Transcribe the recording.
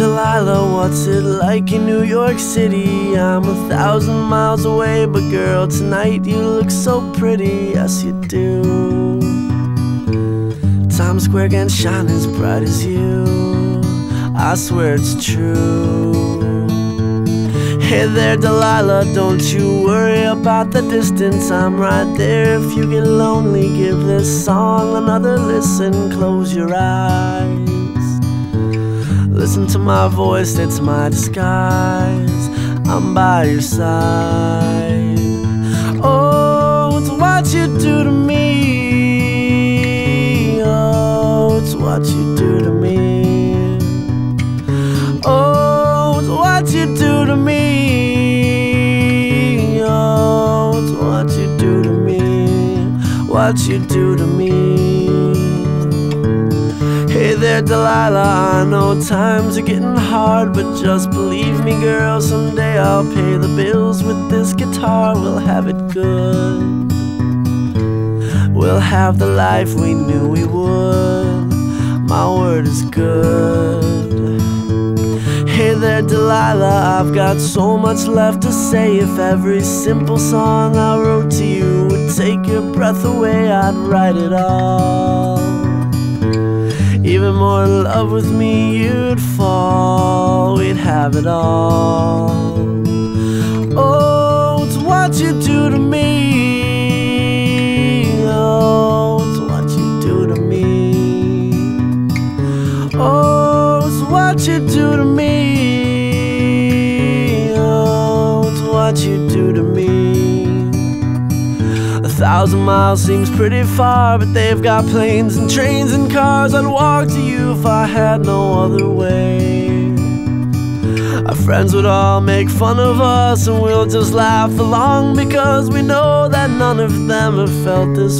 Delilah, what's it like in New York City? I'm 1,000 miles away, but girl, tonight you look so pretty. Yes, you do. Times Square can shine as bright as you. I swear it's true. Hey there, Delilah, don't you worry about the distance. I'm right there if you get lonely. Give this song another listen. Close your eyes, listen to my voice, it's my disguise. I'm by your side. Oh, it's what you do to me. Oh, it's what you do to me. Oh, it's what you do to me. Oh, it's what you do to me. What you do to me. Hey there, Delilah, I know times are getting hard, but just believe me, girl, someday I'll pay the bills with this guitar. We'll have it good. We'll have the life we knew we would. My word is good. Hey there, Delilah, I've got so much left to say. If every simple song I wrote to you would take your breath away, I'd write it all. Even more in love with me, you'd fall. We'd have it all. Oh, it's what you do to me. Oh, it's what you do to me. Oh, it's what you do to me. Oh, it's what you do to me. 1,000 miles seems pretty far, but they've got planes and trains and cars. I'd walk to you if I had no other way. Our friends would all make fun of us, and we'll just laugh along because we know that none of them have felt this way.